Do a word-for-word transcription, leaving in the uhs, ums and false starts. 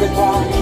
the ground.